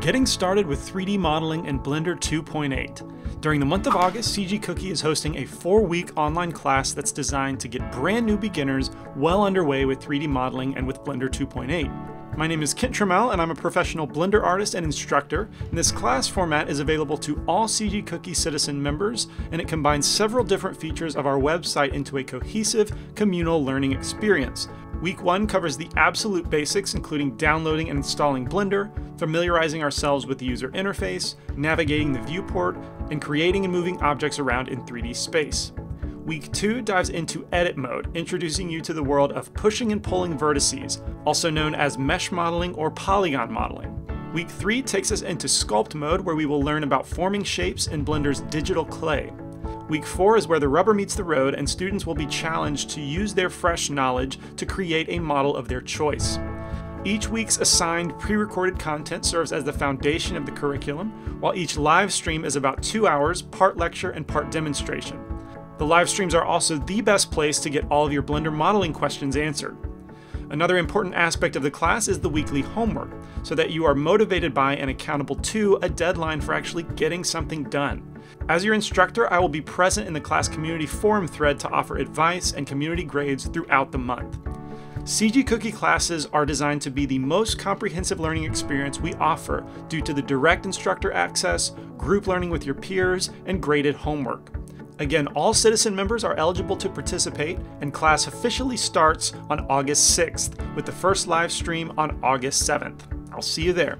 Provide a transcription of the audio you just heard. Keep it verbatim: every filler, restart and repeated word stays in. Getting started with three D modeling in Blender two point eight. During the month of August, C G Cookie is hosting a four-week online class that's designed to get brand new beginners well underway with three D modeling and with Blender two point eight. My name is Kent Trammell and I'm a professional Blender artist and instructor. And this class format is available to all C G Cookie Citizen members, and it combines several different features of our website into a cohesive, communal learning experience. Week one covers the absolute basics, including downloading and installing Blender, familiarizing ourselves with the user interface, navigating the viewport, and creating and moving objects around in three D space. Week two dives into edit mode, introducing you to the world of pushing and pulling vertices, also known as mesh modeling or polygon modeling. Week three takes us into sculpt mode, where we will learn about forming shapes in Blender's digital clay. Week four is where the rubber meets the road, and students will be challenged to use their fresh knowledge to create a model of their choice. Each week's assigned pre-recorded content serves as the foundation of the curriculum, while each live stream is about two hours, part lecture and part demonstration. The live streams are also the best place to get all of your Blender modeling questions answered. Another important aspect of the class is the weekly homework, so that you are motivated by and accountable to a deadline for actually getting something done. As your instructor, I will be present in the class community forum thread to offer advice and community grades throughout the month. C G Cookie classes are designed to be the most comprehensive learning experience we offer due to the direct instructor access, group learning with your peers, and graded homework. Again, all Citizen members are eligible to participate, and class officially starts on August sixth with the first live stream on August seventh. I'll see you there.